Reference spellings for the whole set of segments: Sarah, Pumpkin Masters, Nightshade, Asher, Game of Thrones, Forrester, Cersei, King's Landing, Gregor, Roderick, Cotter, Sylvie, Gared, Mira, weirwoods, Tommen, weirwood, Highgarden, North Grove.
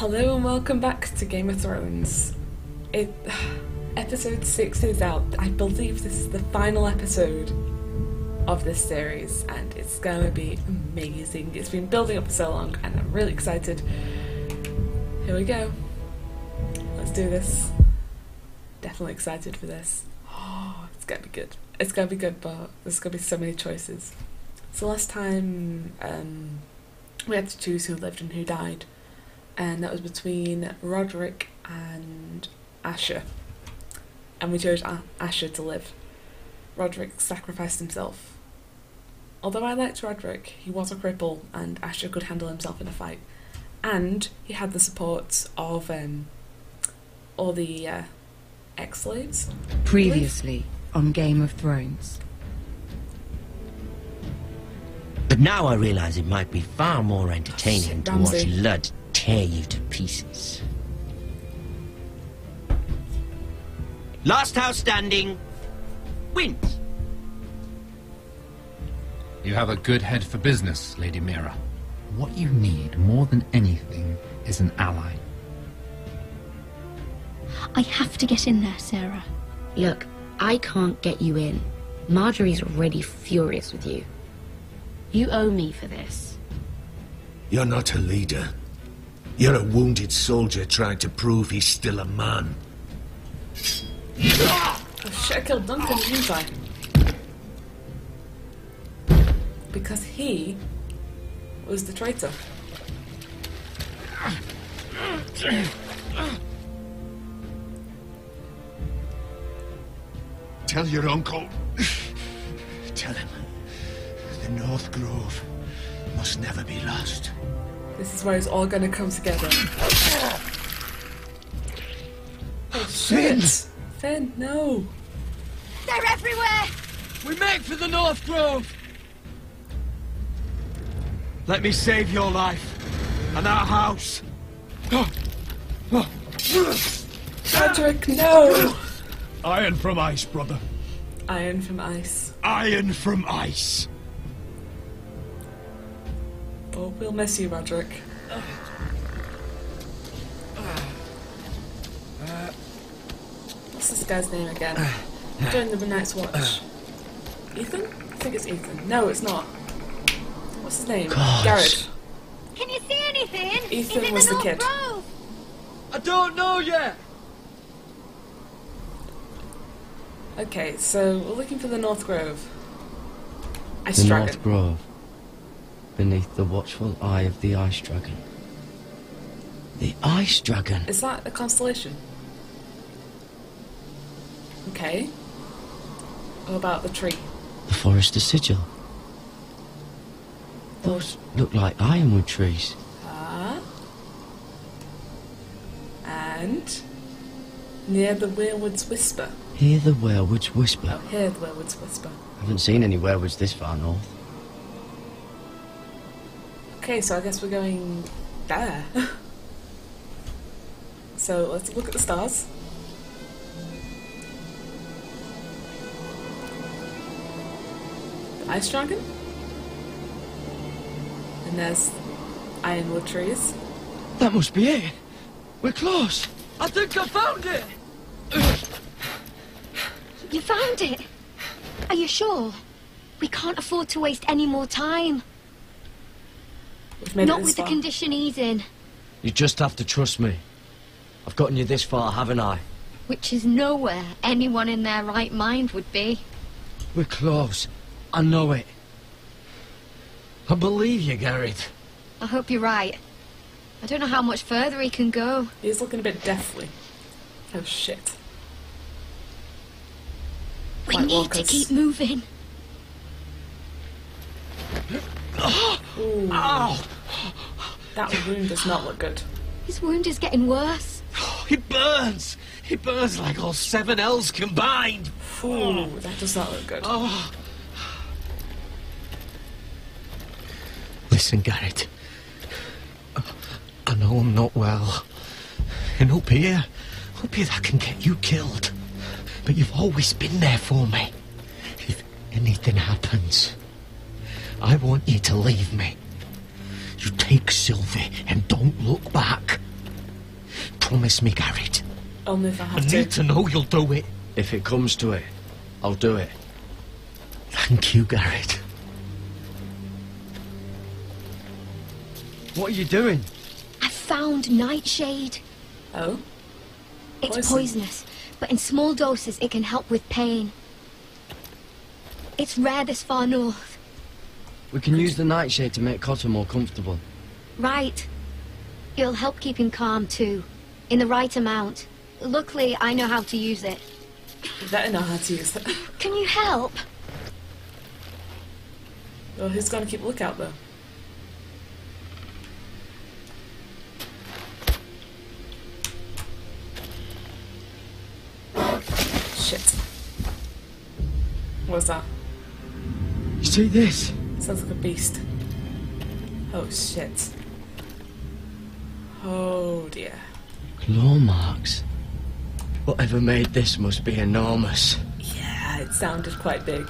Hello and welcome back to Game of Thrones. Episode 6 is out. I believe this is the final episode of this series and it's gonna be amazing. It's been building up for so long and I'm really excited. Here we go. Let's do this. Definitely excited for this. Oh, it's gonna be good. It's gonna be good, but there's gonna be so many choices. So last time we had to choose who lived and who died. And that was between Roderick and Asher, and we chose Asher to live. Roderick sacrificed himself. Although I liked Roderick, he was a cripple and Asher could handle himself in a fight, and he had the support of all the ex-slaves. Previously on Game of Thrones. But now I realise it might be far more entertaining to watch Lud tear you to pieces. Last house standing wins. You have a good head for business, Lady Mira. What you need more than anything is an ally. I have to get in there, Sarah. Look, I can't get you in. Marjorie's already furious with you. You owe me for this. You're not a leader. You're a wounded soldier trying to prove he's still a man. Oh shit, I killed Duncan, didn't I? Because he was the traitor. Tell your uncle. Tell him the North Grove must never be lost. This is where it's all going to come together. Oh, shit. Finn, no. They're everywhere. We make for the North Grove. Let me save your life and our house. Patrick, no. Iron from ice, brother. Iron from ice. Iron from ice. Oh, we'll miss you, Roderick. What's this guy's name again? During the Night's Watch. Ethan? I think it's Ethan. No, it's not. What's his name? Gared. Can you see anything? Ethan was the kid. Road? I don't know yet! Okay, so we're looking for the North Grove. North Grove. Beneath the watchful eye of the Ice Dragon. The Ice Dragon? Is that a constellation? Okay. What about the tree? The Forrester sigil. Those look like ironwood trees. Ah. And near the weirwoods whisper. Hear the weirwoods whisper. Oh, hear the weirwoods whisper. I haven't seen any weirwoods this far north. Okay, so I guess we're going there. So let's look at the stars. The Ice Dragon. And there's ironwood trees. That must be it. We're close. I think I found it. You found it? Are you sure? We can't afford to waste any more time. Not with the condition he's in. You just have to trust me. I've gotten you this far, haven't I? Which is nowhere anyone in their right mind would be. We're close. I know it. I believe you, Gared. I hope you're right. I don't know how much further he can go. He's looking a bit deathly. Oh, shit. We need to keep moving. Ooh. Ow! That wound does not look good. His wound is getting worse. It burns! It burns like all 7 elves combined! Ooh, that does not look good. Oh. Listen, Gared. I know I'm not well. And up here that can get you killed. But you've always been there for me. If anything happens, I want you to leave me. You take Sylvie and don't look back. Promise me, Gared. I'll move. I need to know you'll do it. If it comes to it, I'll do it. Thank you, Gared. What are you doing? I found Nightshade. Oh? It's poisonous, but in small doses it can help with pain. It's rare this far north. We can use the Nightshade to make Cotter more comfortable. Right. It'll help keep him calm too, in the right amount. Luckily, I know how to use it. You better know how to use it. Can you help? Well, who's going to keep a lookout though? Shit. What's that? You see this? Sounds like a beast. Oh shit. Oh dear. Claw marks. Whatever made this must be enormous. Yeah, it sounded quite big.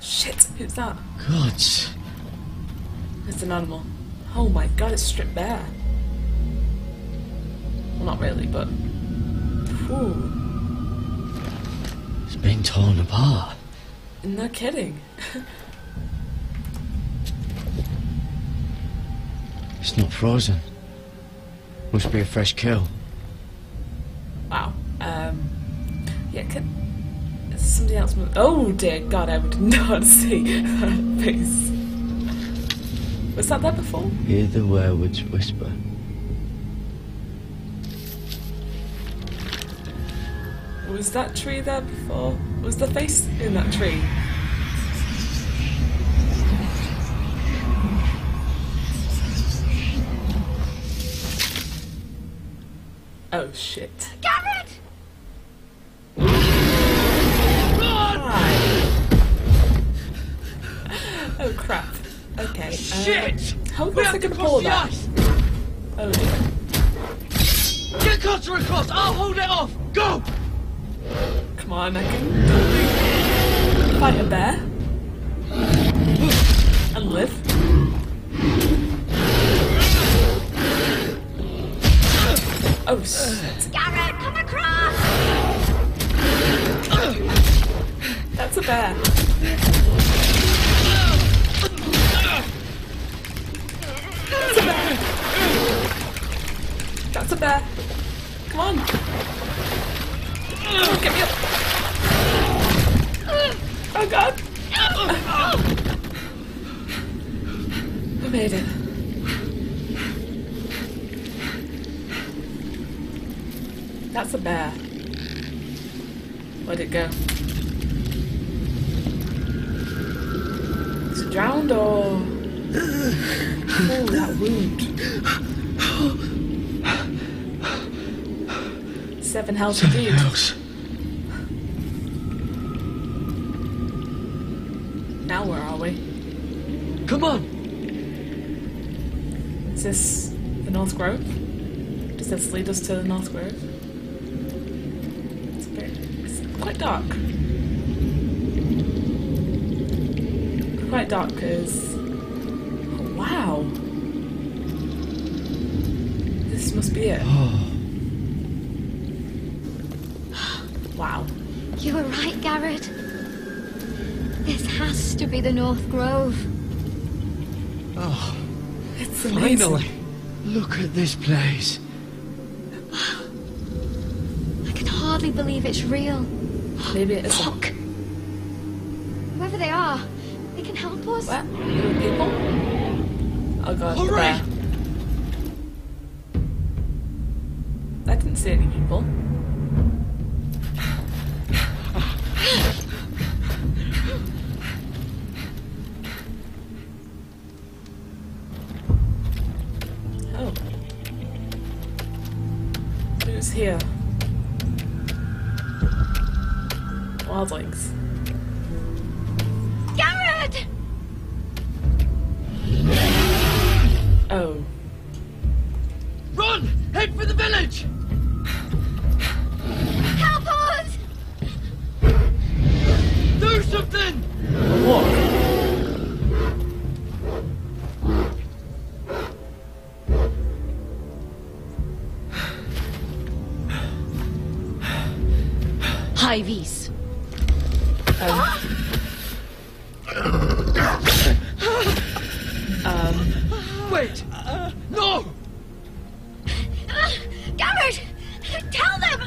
Shit, who's that? Gods. It's an animal. Oh my god, it's stripped bare. Well, not really, but... Ooh. It's been torn apart. No kidding. It's not frozen. Must be a fresh kill. Wow. Yeah, is somebody else moving? Oh dear god, I would not see that face. Was that there before? Hear the weirwood's whisper. Was that tree there before? Was the face in that tree? Oh shit. Gared! Oh crap. Okay. Shit! How was I gonna pull that? Oh dear. Get Cotter across! I'll hold it off! Go! Come on, I can fight a bear. And live. Oh shit. Gared, come across! That's a bear. That's a bear. That's a bear. Come on. Oh, get me up! Oh god! I made it. That's a bear. Where'd it go? Is it drowned or? Oh, that wound. 7 health indeed. Now where are we? Come on! Is this the North Grove? Does this lead us to the North Grove? It's a bit... it's quite dark. Quite dark because... Oh, wow! This must be it. Wow. You were right, Gared. This has to be the North Grove. Oh, it's amazing. Finally. Look at this place. Wow. I can hardly believe it's real. Maybe it is. Look. Whoever they are, they can help us. What? People? Oh god. All right. I didn't see any people. Here. Wildlings. Gared! Oh. Run! Head for the village! Help us! Do something! What? High-V's. Wait! No! Gared! Tell them!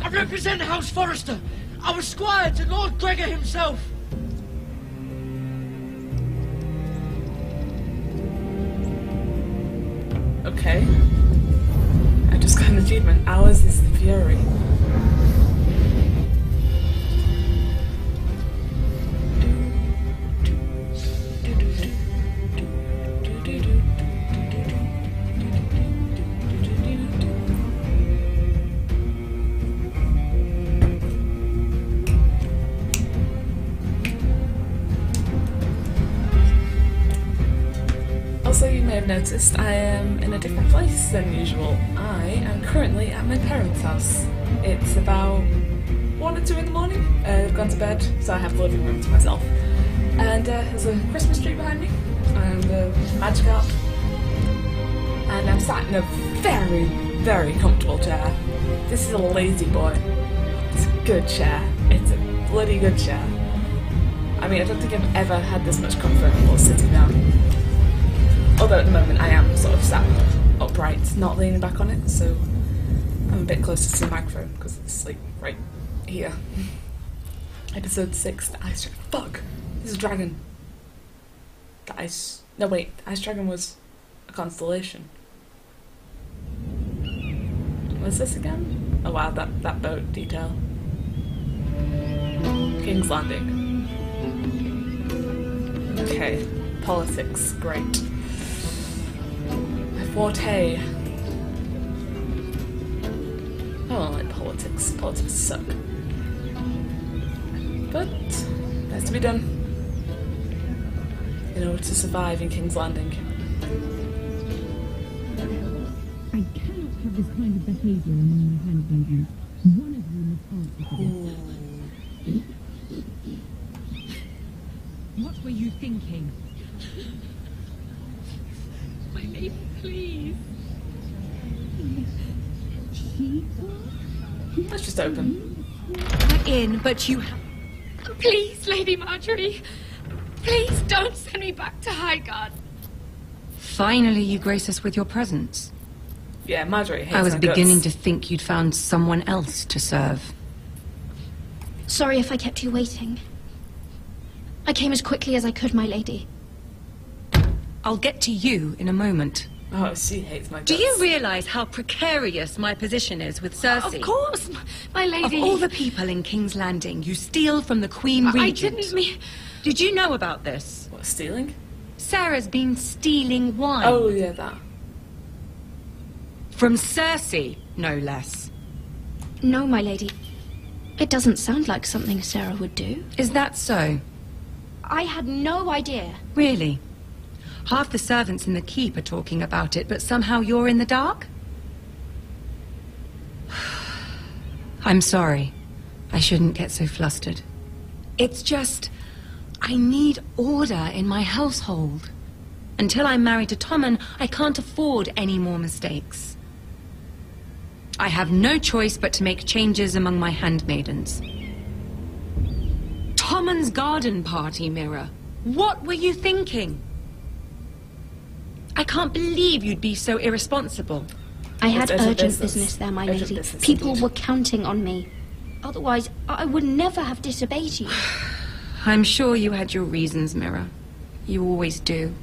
I represent House Forrester. I was squire to Lord Gregor himself. Okay. I just got an achievement. Ours is the Fury. Noticed I am in a different place than usual. I am currently at my parents' house. It's about 1 or 2 in the morning. I've gone to bed, so I have the living room to myself. And there's a Christmas tree behind me, and a magic up. And I'm sat in a very, very comfortable chair. This is a lazy boy. It's a good chair. It's a bloody good chair. I mean, I don't think I've ever had this much comfort while sitting down. Although at the moment I am sort of sat upright, not leaning back on it, so I'm a bit closer to the microphone because it's like right here. Episode 6, the ice dragon. Fuck! This is a dragon. The ice. No, wait, the ice dragon was a constellation. What's this again? Oh wow, that boat detail. King's Landing. Okay, politics, great. Forte. I don't like politics. Politics suck. But that's to be done in order to survive in King's Landing. I cannot have this kind of behaviour among my handmaidens. One of you must answer for this. What were you thinking? My maiden, please. Let's just open. I'm in, but you have... Please, Lady Marjorie. Please don't send me back to Highgarden. Finally, you grace us with your presence. Yeah, Marjorie hates I was beginning guts. To think you'd found someone else to serve. Sorry if I kept you waiting. I came as quickly as I could, my lady. I'll get to you in a moment. Oh, she hates my guts. Do you realize how precarious my position is with Cersei? Of course, my lady. Of all the people in King's Landing, you steal from the Queen Regent. I didn't mean... Did you know about this? What, stealing? Sarah's been stealing wine. Oh, yeah, that. From Cersei, no less. No, my lady. It doesn't sound like something Sarah would do. Is that so? I had no idea. Really? Half the servants in the keep are talking about it, but somehow you're in the dark? I'm sorry. I shouldn't get so flustered. It's just... I need order in my household. Until I'm married to Tommen, I can't afford any more mistakes. I have no choice but to make changes among my handmaidens. Tommen's garden party, Mira. What were you thinking? I can't believe you'd be so irresponsible. I had urgent business there, my lady. People were counting on me. Otherwise, I would never have disobeyed you. I'm sure you had your reasons, Mira. You always do.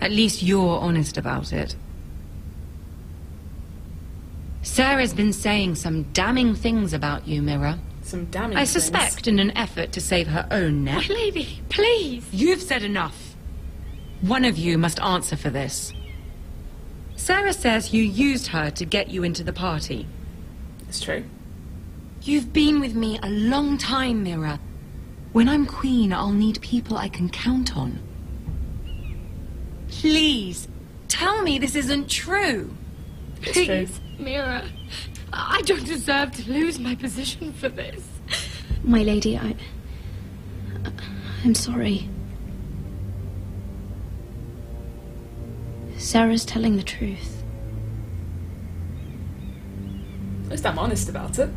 At least you're honest about it. Sarah's been saying some damning things about you, Mira. Some damning things? I suspect in an effort to save her own neck. My lady, please! You've said enough. One of you must answer for this. Sarah says you used her to get you into the party. It's true. You've been with me a long time, Mira. When I'm queen, I'll need people I can count on. Please, tell me this isn't true. Please, Mira. I don't deserve to lose my position for this. My lady, I'm sorry. Sarah's telling the truth. least I'm honest about it.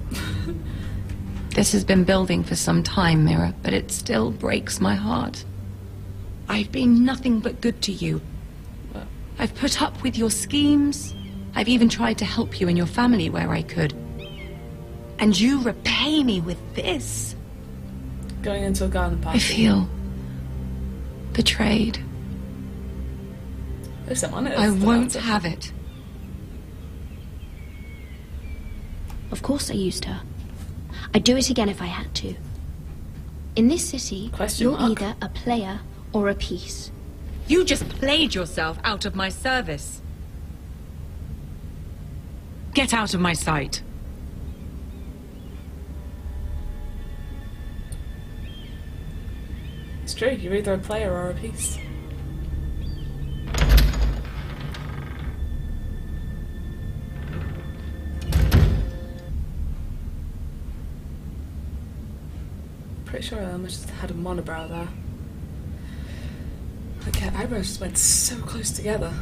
This has been building for some time, Mira, but it still breaks my heart. I've been nothing but good to you. I've put up with your schemes. I've even tried to help you and your family where I could. And you repay me with this. Going into a garden party. I feel betrayed. If I'm honest, I won't have it. Of course I used her. I'd do it again if I had to. In this city, you're either a player or a piece. You just played yourself out of my service. Get out of my sight. It's true, you're either a player or a piece. Pretty sure Elma just had a monobrow there. Like her eyebrows just went so close together.